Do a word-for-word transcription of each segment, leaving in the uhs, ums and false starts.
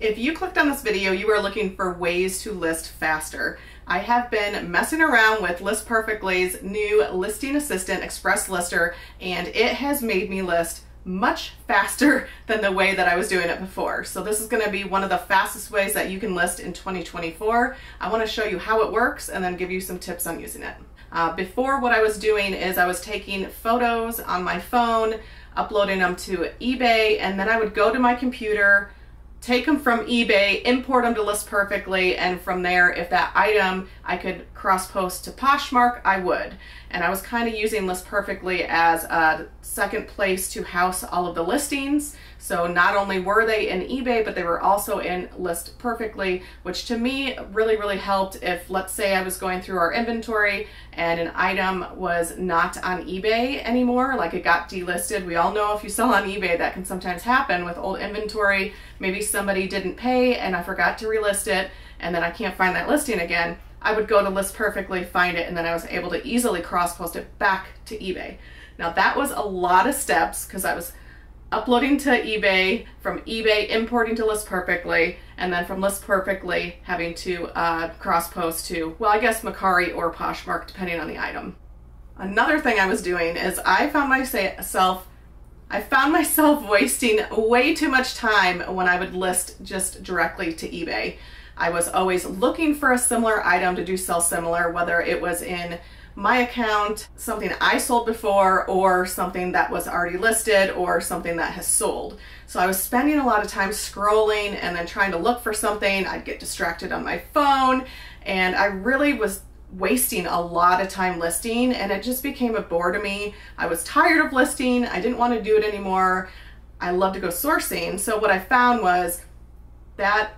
If you clicked on this video, you are looking for ways to list faster. I have been messing around with List Perfectly's new listing assistant, Express Lister, and it has made me list much faster than the way that I was doing it before. So this is going to be one of the fastest ways that you can list in twenty twenty-four. I want to show you how it works and then give you some tips on using it. Uh, before, what I was doing is I was taking photos on my phone, uploading them to eBay, and then I would go to my computer, take them from eBay, import them to List Perfectly, and from there, if that item I could cross-post to Poshmark, I would. And I was kind of using List Perfectly as a second place to house all of the listings. So not only were they in eBay, but they were also in List Perfectly, which to me really, really helped if, let's say, I was going through our inventory and an item was not on eBay anymore, like it got delisted. We all know if you sell on eBay, that can sometimes happen with old inventory. Maybe somebody didn't pay and I forgot to relist it, and then I can't find that listing again. I would go to List Perfectly, find it, and then I was able to easily cross-post it back to eBay. Now that was a lot of steps because I was uploading to eBay, from eBay importing to List Perfectly, and then from List Perfectly having to uh, cross-post to, well, I guess Mercari or Poshmark, depending on the item. Another thing I was doing is I found myself I found myself wasting way too much time when I would list just directly to eBay. I was always looking for a similar item to do sell similar, whether it was in my account, something I sold before, or something that was already listed, or something that has sold. So I was spending a lot of time scrolling and then trying to look for something. I'd get distracted on my phone, and I really was wasting a lot of time listing, and it just became a bore to me. I was tired of listing. I didn't want to do it anymore. I love to go sourcing. So what I found was that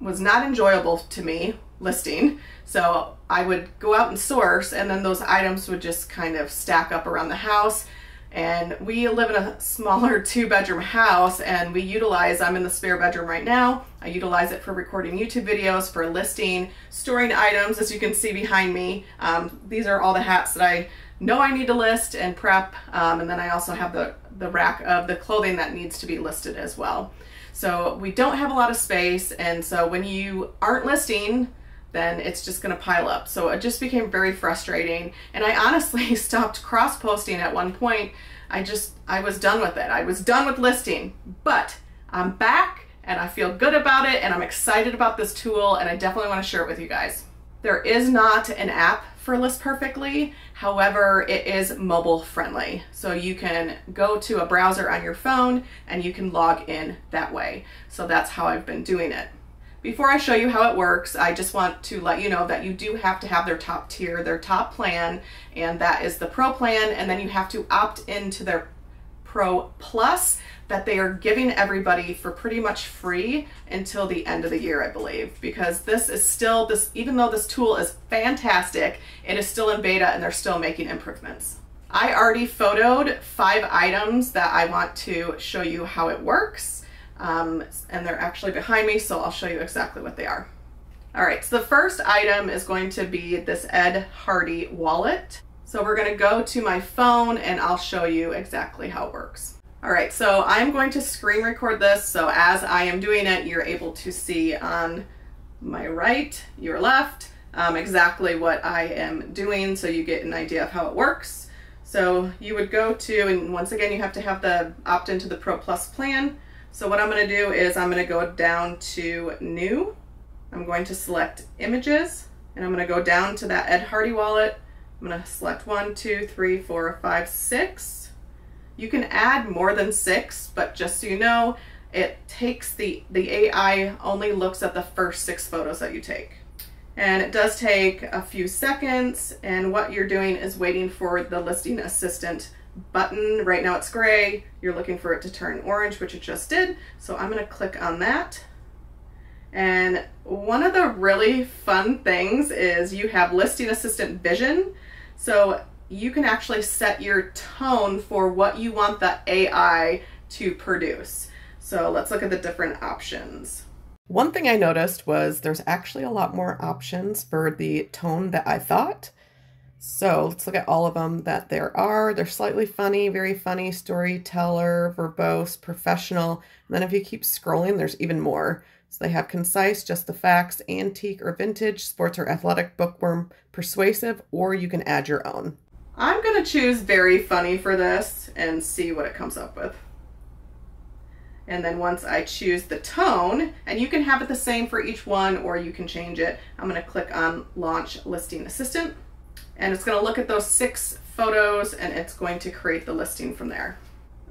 was not enjoyable to me, listing. So I would go out and source, and then those items would just kind of stack up around the house. And we live in a smaller two bedroom house, and we utilize, I'm in the spare bedroom right now. I utilize it for recording YouTube videos, for listing, storing items, as you can see behind me. Um, these are all the hats that I know I need to list and prep. Um, and then I also have the, the rack of the clothing that needs to be listed as well. So we don't have a lot of space. And so when you aren't listing, then it's just going to pile up. So it just became very frustrating. And I honestly stopped cross-posting at one point. I just, I was done with it. I was done with listing, but I'm back and I feel good about it. And I'm excited about this tool. And I definitely want to share it with you guys. There is not an app for List Perfectly. However, it is mobile friendly. So you can go to a browser on your phone and you can log in that way. So that's how I've been doing it. Before I show you how it works, I just want to let you know that you do have to have their top tier, their top plan, and that is the Pro plan, and then you have to opt into their Pro Plus that they are giving everybody for pretty much free until the end of the year, I believe, because this is still, this, even though this tool is fantastic, it is still in beta and they're still making improvements. I already photoed five items that I want to show you how it works. Um, and they're actually behind me, so I'll show you exactly what they are. All right, so the first item is going to be this Ed Hardy wallet. So we're going to go to my phone and I'll show you exactly how it works. All right, so I'm going to screen record this. So as I am doing it, you're able to see on my right, your left, um, exactly what I am doing, so you get an idea of how it works. So you would go to, and once again, you have to have the opt into the Pro Plus plan. So what I'm going to do is I'm going to go down to new, I'm going to select images, and I'm going to go down to that Ed Hardy wallet. I'm going to select one, two, three, four, five, six. You can add more than six, but just so you know, it takes the, the A I only looks at the first six photos that you take. And it does take a few seconds, and what you're doing is waiting for the listing assistant button. Right now it's gray. You're looking for it to turn orange, which it just did. So I'm going to click on that. And one of the really fun things is you have listing assistant vision. So you can actually set your tone for what you want the A I to produce. So let's look at the different options. One thing I noticed was there's actually a lot more options for the tone that I thought. So let's look at all of them that there are. They're slightly funny, very funny, storyteller, verbose, professional. And then if you keep scrolling, there's even more. So they have concise, just the facts, antique or vintage, sports or athletic, bookworm, persuasive, or you can add your own. I'm gonna choose very funny for this and see what it comes up with. And then once I choose the tone, and you can have it the same for each one or you can change it, I'm gonna click on Launch Listing Assistant, and it's gonna look at those six photos and it's going to create the listing from there.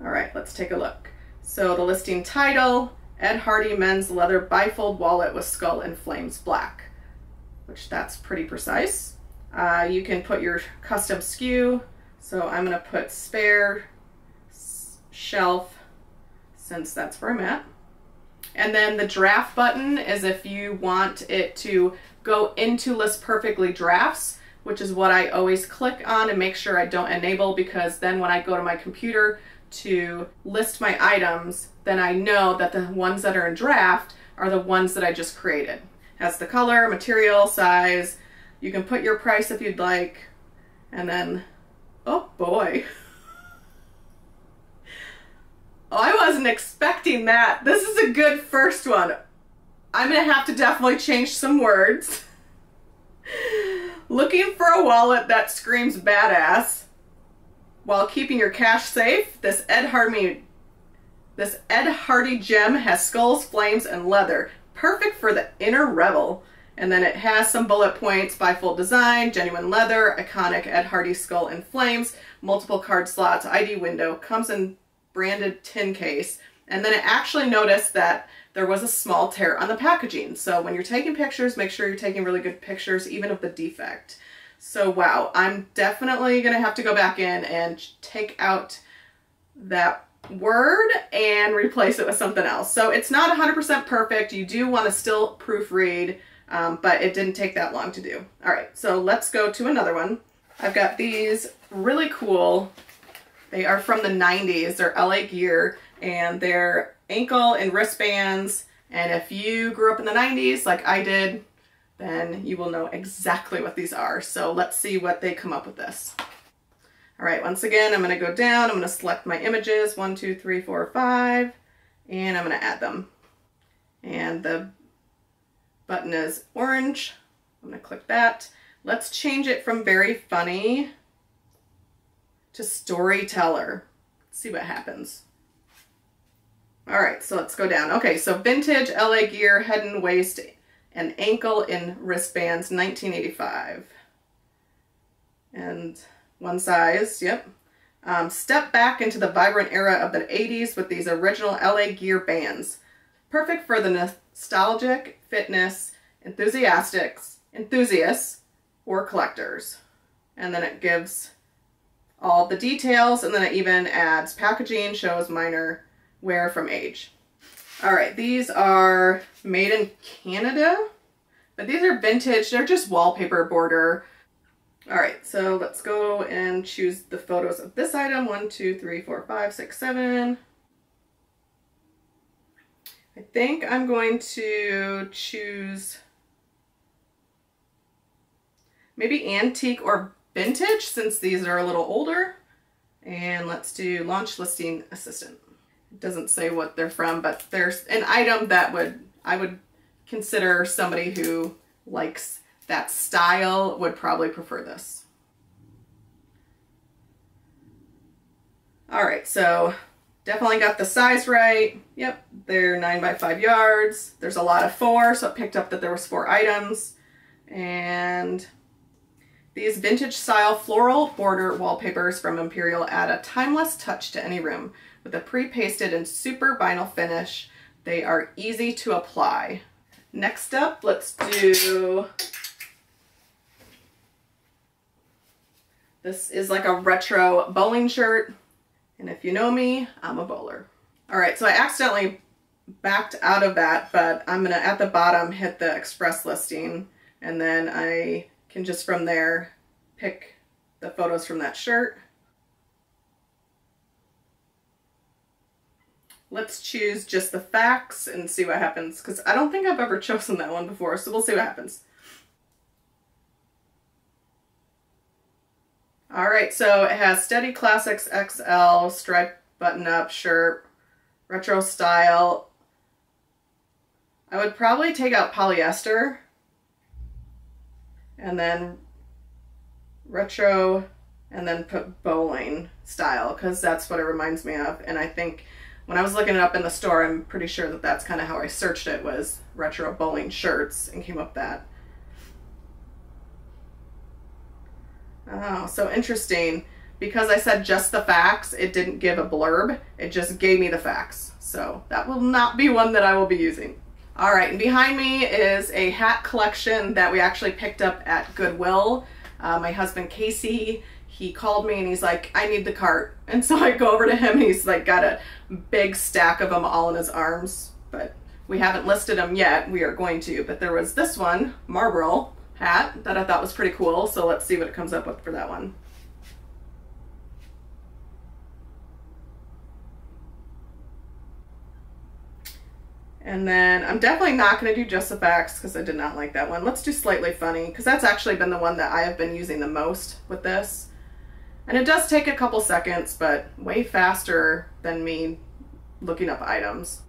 All right, let's take a look. So the listing title, Ed Hardy men's leather bifold wallet with skull and flames black, which that's pretty precise. Uh, you can put your custom S K U. So I'm gonna put spare shelf, since that's where I'm at. And then the draft button is if you want it to go into List Perfectly drafts, which is what I always click on and make sure I don't enable, because then when I go to my computer to list my items, then I know that the ones that are in draft are the ones that I just created. It has the color, material, size. You can put your price if you'd like. And then, oh boy. Oh, I wasn't expecting that. This is a good first one. I'm gonna have to definitely change some words. Looking for a wallet that screams badass while keeping your cash safe. This Ed Hardy, this Ed Hardy gem has skulls, flames, and leather. Perfect for the inner rebel. And then it has some bullet points: bifold design, genuine leather, iconic Ed Hardy skull and flames, multiple card slots, I D window, comes in branded tin case. And then I actually noticed that there was a small tear on the packaging. So when you're taking pictures, make sure you're taking really good pictures, even of the defect. So wow, I'm definitely gonna have to go back in and take out that word and replace it with something else. So it's not one hundred percent perfect. You do wanna still proofread, um, but it didn't take that long to do. All right, so let's go to another one. I've got these really cool, they are from the nineties, they're L A Gear, and they're ankle and wristbands. And if you grew up in the nineties like I did, then you will know exactly what these are. So let's see what they come up with this. All right, once again, I'm gonna go down, I'm gonna select my images, one, two, three, four, five, and I'm gonna add them. And the button is orange. I'm gonna click that. Let's change it from very funny to storyteller. Let's see what happens. All right, so let's go down. Okay, so vintage L A Gear, head and waist and ankle in wristbands, nineteen eighty-five. And one size, yep. Um, step back into the vibrant era of the eighties with these original L A Gear bands. Perfect for the nostalgic, fitness, enthusiastics, enthusiasts, or collectors. And then it gives all the details, and then it even adds packaging, shows minor wear from age. All right, these are made in Canada, but these are vintage. They're just wallpaper border. All right, so let's go and choose the photos of this item. One, two, three, four, five, six, seven. I think I'm going to choose maybe antique or vintage, since these are a little older. And let's do Launch Listing Assistant. It doesn't say what they're from, but there's an item that would I would consider somebody who likes that style would probably prefer this. All right, so definitely got the size right. Yep, they're nine by five yards. There's a lot of four, so it picked up that there was four items. And these vintage style floral border wallpapers from Imperial add a timeless touch to any room. With a pre-pasted and super vinyl finish, they are easy to apply. Next up, let's do, this is like a retro bowling shirt. And if you know me, I'm a bowler. All right, so I accidentally backed out of that, but I'm gonna at the bottom hit the Express listing, and then I can just from there pick the photos from that shirt. Let's choose just the facts and see what happens, because I don't think I've ever chosen that one before, so we'll see what happens. All right, so it has Steady Classics X L, striped button-up shirt, retro style, I would probably take out polyester and then retro and then put bowline style, because that's what it reminds me of. And I think when I was looking it up in the store, I'm pretty sure that that's kind of how I searched it, was retro bowling shirts, and came up that. Oh, so interesting. Because I said just the facts, it didn't give a blurb. It just gave me the facts. So that will not be one that I will be using. All right, and behind me is a hat collection that we actually picked up at Goodwill. Uh, my husband, Casey, he called me and he's like, I need the cart. And so I go over to him and he's like got a big stack of them all in his arms, but we haven't listed them yet. We are going to, but there was this one, Marlboro hat, that I thought was pretty cool. So let's see what it comes up with for that one. And then I'm definitely not gonna do just the facts because I did not like that one. Let's do slightly funny, because that's actually been the one that I have been using the most with this. And it does take a couple seconds, but way faster than me looking up items.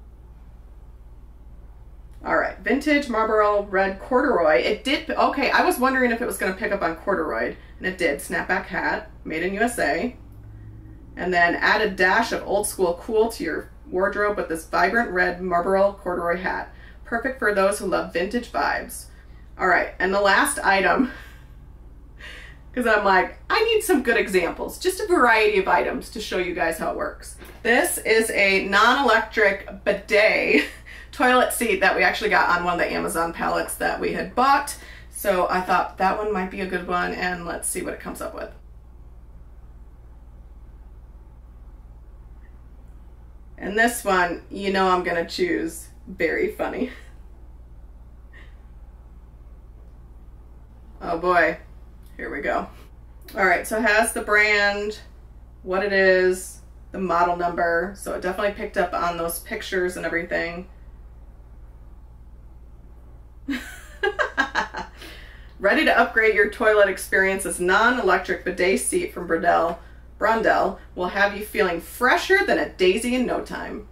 All right, vintage Marlboro red corduroy. It did, okay, I was wondering if it was gonna pick up on corduroy, and it did. Snapback hat, made in U S A. And then add a dash of old school cool to your wardrobe with this vibrant red Marlboro corduroy hat. Perfect for those who love vintage vibes. All right, and the last item, because I'm like, I need some good examples, just a variety of items to show you guys how it works. This is a non-electric bidet toilet seat that we actually got on one of the Amazon pallets that we had bought. So I thought that one might be a good one, and let's see what it comes up with. And this one, you know I'm gonna choose very funny. Oh boy, here we go. All right, so it has the brand, what it is, the model number. So it definitely picked up on those pictures and everything. Ready to upgrade your toilet experience? This non-electric bidet seat from Brondell. Brondell will have you feeling fresher than a daisy in no time.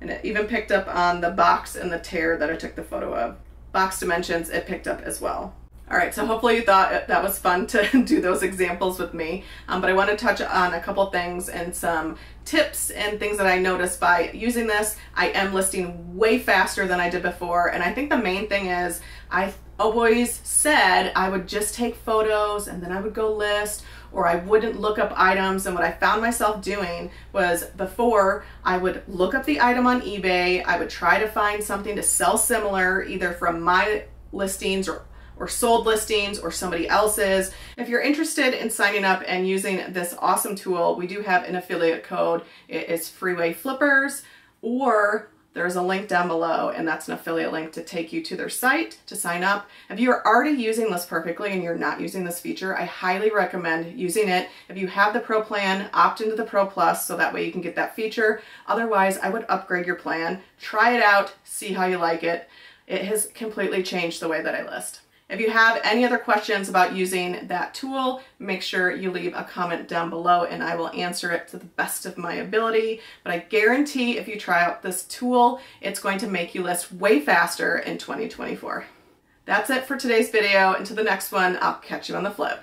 And it even picked up on the box and the tear that I took the photo of. Box dimensions, it picked up as well. All right, so hopefully you thought that was fun to do those examples with me, um, but I want to touch on a couple things and some tips and things that I noticed by using this. I am listing way faster than I did before, and I think the main thing is I always said I would just take photos and then I would go list, or I wouldn't look up items. And what I found myself doing was, before, I would look up the item on eBay, I would try to find something to sell similar, either from my listings or or sold listings or somebody else's. If you're interested in signing up and using this awesome tool, we do have an affiliate code. It is Freeway Flippers, or there's a link down below, and that's an affiliate link to take you to their site to sign up. If you are already using List Perfectly and you're not using this feature, I highly recommend using it. If you have the Pro plan, opt into the Pro Plus so that way you can get that feature. Otherwise, I would upgrade your plan, try it out, see how you like it. It has completely changed the way that I list. If you have any other questions about using that tool, make sure you leave a comment down below and I will answer it to the best of my ability. But I guarantee if you try out this tool, it's going to make you list way faster in twenty twenty-four. That's it for today's video. Until the next one, I'll catch you on the flip.